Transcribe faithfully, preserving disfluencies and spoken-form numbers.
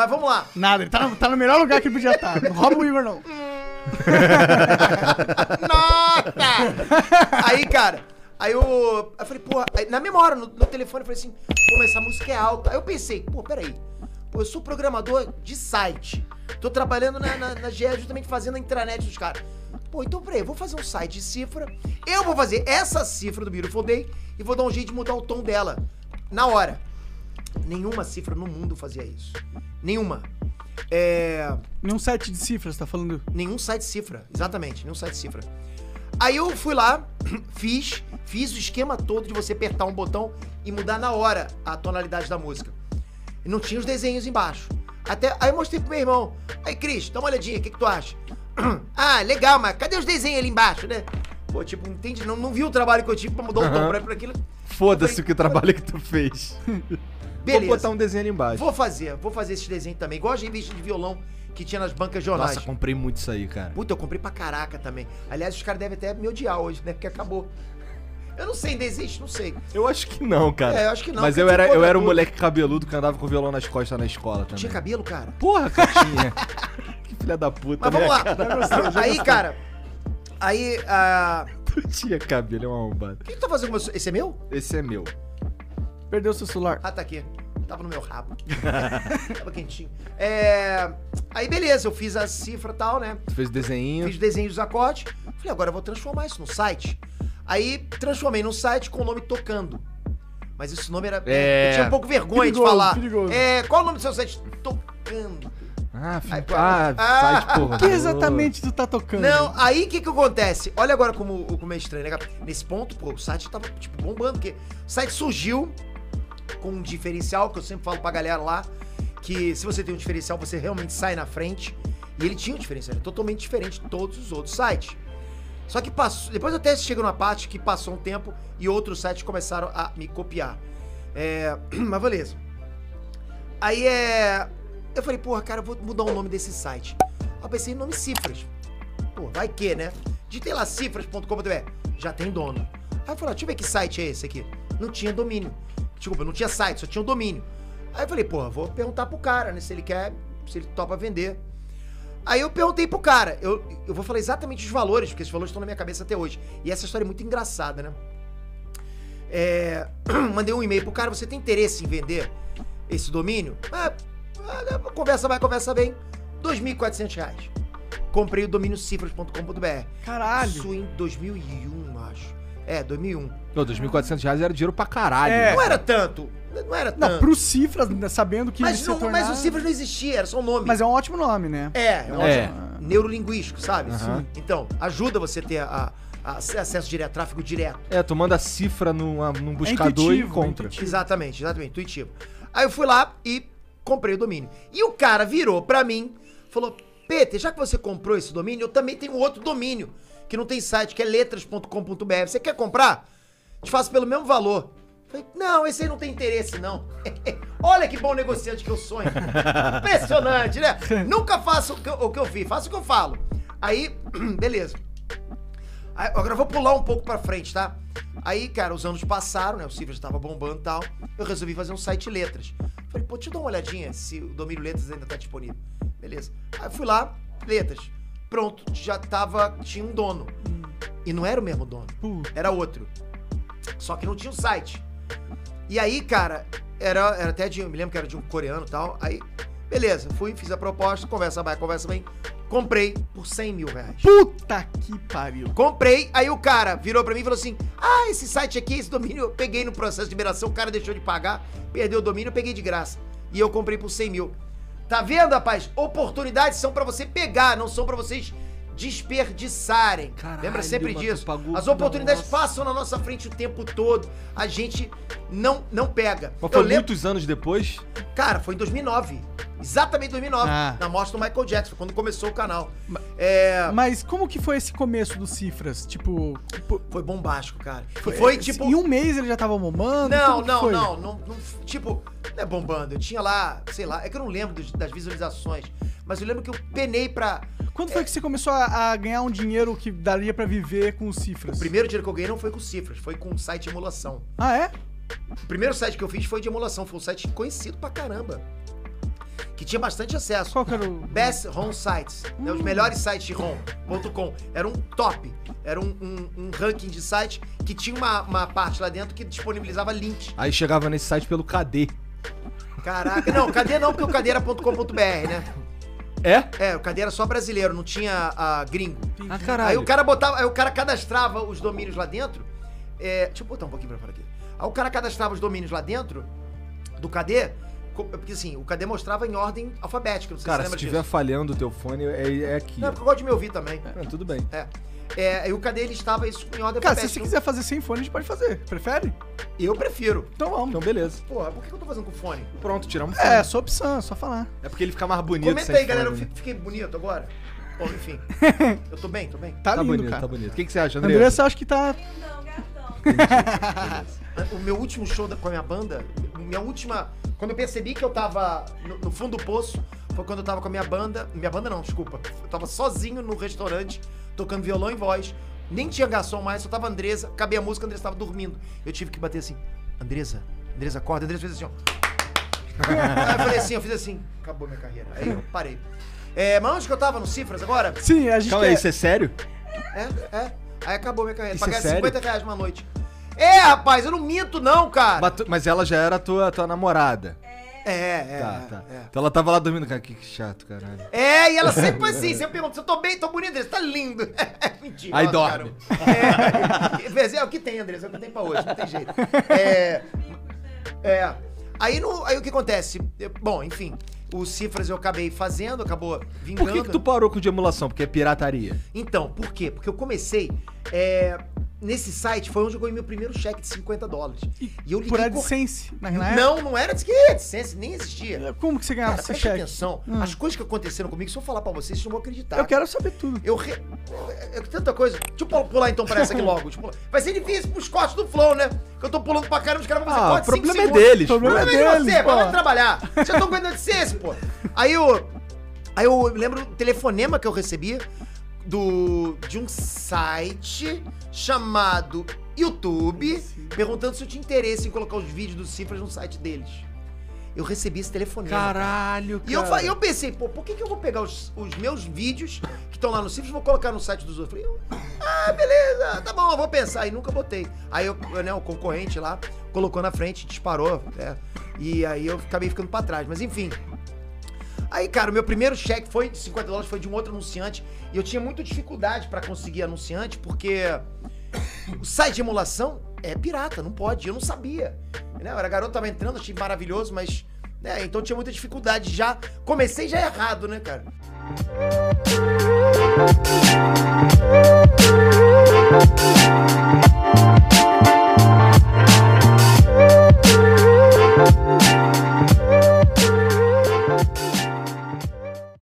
Mas vamos lá. Nada, ele tá no, tá no melhor lugar que ele podia estar. Não rouba o Igor, não. Nossa! Aí, cara, aí eu, eu falei, porra, aí, na mesma hora, no, no telefone, eu falei assim, pô, mas essa música é alta. Aí eu pensei, pô, peraí, pô, eu sou programador de site. Tô trabalhando na, na, na G E, justamente fazendo a intranet dos caras. Pô, então peraí, eu vou fazer um site de cifra, eu vou fazer essa cifra do Beautiful Day e vou dar um jeito de mudar o tom dela, na hora. Nenhuma cifra no mundo fazia isso. Nenhuma. É... Nenhum site de cifras, tá falando? Nenhum site de cifra, exatamente, nenhum site de cifra. Aí eu fui lá, fiz, fiz o esquema todo de você apertar um botão e mudar na hora a tonalidade da música. E não tinha os desenhos embaixo. Até, aí eu mostrei pro meu irmão. Aí, Cris, dá uma olhadinha, o que que tu acha? Ah, legal, mas cadê os desenhos ali embaixo, né? Pô, tipo, não entendi, não, não vi o trabalho que eu tive pra mudar uhum. o tom pra, pra aquilo. Foda-se o que trabalho que tu fez. Beleza. Vou botar um desenho ali embaixo. Vou fazer, vou fazer esse desenho também. Igual a revista de violão que tinha nas bancas de jornais. Nossa, comprei muito isso aí, cara. Puta, eu comprei pra caraca também. Aliás, os caras devem até me odiar hoje, né? Porque acabou. Eu não sei, ainda existe, não sei. Eu acho que não, cara. É, eu acho que não. Mas eu era, eu era um moleque cabeludo que andava com o violão nas costas na escola também. Tinha cabelo, cara? Porra, catinha. Que filha da puta. Mas vamos lá. Aí, cara, aí... Uh... Tu tinha cabelo, é uma arrombada. O que tu tá fazendo com o meu... Esse é meu? Esse é meu. Perdeu seu celular. Ah, tá aqui. Tava no meu rabo. Tava quentinho. É... Aí, beleza. Eu fiz a cifra e tal, né? Tu fez o desenho. Fiz o desenho dos acordes. Falei, agora eu vou transformar isso no site. Aí, transformei num site com o nome Tocando. Mas esse nome era... É... Eu tinha um pouco vergonha perigoso, de falar. Perigoso. É... Qual é o nome do seu site? Tocando. Ah, filho. Aí, ah, ah, site, porra. O que exatamente tu tá tocando? Não, aí o que que acontece? Olha agora como, como é estranho, né, cara? Nesse ponto, pô, o site tava, tipo, bombando. Porque o site surgiu... com um diferencial, que eu sempre falo pra galera lá, que se você tem um diferencial, você realmente sai na frente. E ele tinha um diferencial, era totalmente diferente de todos os outros sites. Só que passou, depois até chega numa parte que passou um tempo e outros sites começaram a me copiar. É, mas beleza. Aí é... Eu falei, porra, cara, eu vou mudar o nome desse site. Aí eu pensei em nome Cifras. Pô, vai que, né? Digitei lá cifras ponto com ponto br, já tem dono. Aí eu falei, deixa eu ver que site é esse aqui. Não tinha domínio. Desculpa, não tinha site, só tinha o domínio. Aí eu falei, porra, vou perguntar pro cara, né, se ele quer, se ele topa vender. Aí eu perguntei pro cara, eu, eu vou falar exatamente os valores, porque esses valores estão na minha cabeça até hoje. E essa história é muito engraçada, né? É, mandei um e-mail pro cara, você tem interesse em vender esse domínio? Ah, conversa vai, conversa bem, dois mil e quatrocentos reais. Comprei o domínio cifras ponto com ponto br. Caralho! Isso em dois mil e um, acho. É, dois mil e um. Não, dois mil e quatrocentos reais era dinheiro pra caralho. É. Não era tanto. Não era tanto. Não, pro Cifras, sabendo que... Mas, não, tornar... mas o Cifras não existia, era só um nome. Mas é um ótimo nome, né? É, é um é. ótimo. Neurolinguístico, sabe? Uhum. Então, ajuda você ter a, a, a acesso direto, tráfego direto. É, tu manda a cifra num, a, num buscador é intuitivo, e compra. É exatamente, exatamente, intuitivo. Aí eu fui lá e comprei o domínio. E o cara virou pra mim, falou, Peter, já que você comprou esse domínio, eu também tenho outro domínio. Que não tem site, que é letras ponto com ponto br. Você quer comprar? Te faço pelo mesmo valor. Falei, não, esse aí não tem interesse, não. Olha que bom negociante que eu sonho. Impressionante, né? Nunca faço o que, eu, o que eu vi, faço o que eu falo. Aí, beleza. Aí, agora eu vou pular um pouco pra frente, tá? Aí, cara, os anos passaram, né? O Cifras tava bombando e tal. Eu resolvi fazer um site letras. Falei, pô, deixa eu dar uma olhadinha se o domínio letras ainda tá disponível. Beleza. Aí eu fui lá, letras. Pronto, já tava, tinha um dono. Hum. E não era o mesmo dono, uh. era outro. Só que não tinha um site. E aí, cara, era, era até de, eu me lembro que era de um coreano e tal. Aí, beleza, fui, fiz a proposta, conversa vai, conversa bem. Comprei por cem mil reais. Puta que pariu. Comprei, aí o cara virou pra mim e falou assim, ah, esse site aqui, esse domínio, eu peguei no processo de liberação, o cara deixou de pagar, perdeu o domínio, eu peguei de graça. E eu comprei por cem mil. Tá vendo, rapaz? Oportunidades são pra você pegar, não são pra vocês desperdiçarem. Caralho, lembra sempre disso? As oportunidades nossa. passam na nossa frente o tempo todo. A gente não, não pega. Mas foi lembro... muitos anos depois? Cara, foi em dois mil e nove. Exatamente dois mil e nove. Ah. Na morte do Michael Jackson, quando começou o canal. Mas, é... mas como que foi esse começo do Cifras? Tipo... Foi bombástico, cara. Foi, foi tipo... Em um mês ele já tava bombando? Não, não, não, não, não. Tipo... Não é bombando, eu tinha lá, sei lá, é que eu não lembro dos, das visualizações, mas eu lembro que eu penei pra... Quando é, foi que você começou a, a ganhar um dinheiro que daria pra viver com Cifras? O primeiro dinheiro que eu ganhei não foi com Cifras, foi com um site de emulação. Ah, é? O primeiro site que eu fiz foi de emulação, foi um site conhecido pra caramba. que tinha bastante acesso. Qual que era o... Best ROM Sites, hum. né, os melhores sites de ROM ponto com. Era um top, era um, um, um ranking de site que tinha uma, uma parte lá dentro que disponibilizava links. Aí chegava nesse site pelo Cadê. Caraca, não, Cadê não, porque o Cadê era ponto com ponto br, né? É? É, o Cadê era só brasileiro, não tinha a gringo. Ah, caralho. Aí o cara botava, aí o cara cadastrava os domínios lá dentro. É, deixa eu botar um pouquinho pra fora aqui. Aí o cara cadastrava os domínios lá dentro do Cadê, porque assim, o Cadê mostrava em ordem alfabética. Não sei cara, se, você se tiver disso. Falhando o teu fone, é, é aqui. Não, porque eu gosto de me ouvir também. É, tudo bem. É. É, e o Cadê ele estava isso em ordem cara, alfabética. Cara, se você quiser fazer sem fone, a gente pode fazer. Prefere? Eu prefiro. Então vamos. Então beleza. Porra, por que eu tô fazendo com fone? Pronto, tiramos fone. É, só opção, é só falar. É porque ele fica mais bonito. Comenta aí, galera, fone, né? Eu fiquei bonito agora. Bom, enfim. Eu tô bem, tô bem. Tá, tá lindo, bonito, cara. Tá bonito. O que, que você acha, André? André, você acha que tá... Lindão, gatão. O meu último show da, com a minha banda, minha última... Quando eu percebi que eu tava no, no fundo do poço, foi quando eu tava com a minha banda... Minha banda não, desculpa. Eu tava sozinho no restaurante, tocando violão e voz, nem tinha garçom mais, só tava a Andresa, acabei a música, a Andresa tava dormindo. Eu tive que bater assim, Andresa, Andresa acorda, a Andresa fez assim, ó. Aí eu falei assim, eu fiz assim, acabou minha carreira. Aí eu parei. É, mas onde que eu tava? No Cifras agora? Sim, a gente... Calma aí, isso é sério? É, é. Aí acabou minha carreira, pagar cinquenta reais uma noite. É, rapaz, eu não minto não, cara. Mas, tu, mas ela já era tua, tua namorada. É, é, tá, tá. é. Então ela tava lá dormindo, cara, que chato, caralho. É, e ela sempre foi assim, sempre pergunta, se eu tô bem, tô bonito, Andressa, tá lindo. Mentira. Aí dorme. É, é, o que tem, Andressa, é o que tem pra hoje, não tem jeito. É, é. Aí, no, aí o que acontece? Bom, enfim, os Cifras eu acabei fazendo, acabou vingando. Por que que tu parou com de emulação? Porque é pirataria. Então, por quê? Porque eu comecei... É, nesse site foi onde eu ganhei meu primeiro cheque de cinquenta dólares. E, e eu liguei por AdSense, mas não era? Não, não era AdSense, nem existia. Como que você ganhava esse cheque? Presta atenção, hum. as coisas que aconteceram comigo, se eu falar pra vocês, vocês não vão acreditar. Eu quero saber tudo. Eu, re... eu tanta coisa. Deixa eu pular então pra essa aqui logo. Vai ser difícil pros cortes do Flow, né? Porque eu tô pulando pra caramba, os caras vão fazer ah, corte cinco segundos. O problema é deles. O problema é de deles, você, vai lá trabalhar. Vocês estão ganhando AdSense, pô. Aí eu, aí eu lembro do telefonema que eu recebia. Do, de um site chamado YouTube, perguntando se eu tinha interesse em colocar os vídeos dos Cifras no site deles. Eu recebi esse telefonema. Caralho, cara. E eu, falei, eu pensei, pô, por que que eu vou pegar os, os meus vídeos que estão lá no Cifras e vou colocar no site dos outros? Eu falei, ah, beleza, tá bom, eu vou pensar. E nunca botei. Aí eu, eu, né, o concorrente lá colocou na frente, disparou, né? E aí eu acabei ficando pra trás, mas enfim... Aí, cara, o meu primeiro cheque foi de cinquenta dólares, foi de um outro anunciante. E eu tinha muita dificuldade pra conseguir anunciante, porque o site de emulação é pirata, não pode. Eu não sabia. Eu era garoto, tava entrando, achei maravilhoso, mas... Né, então tinha muita dificuldade já. Comecei já errado, né, cara?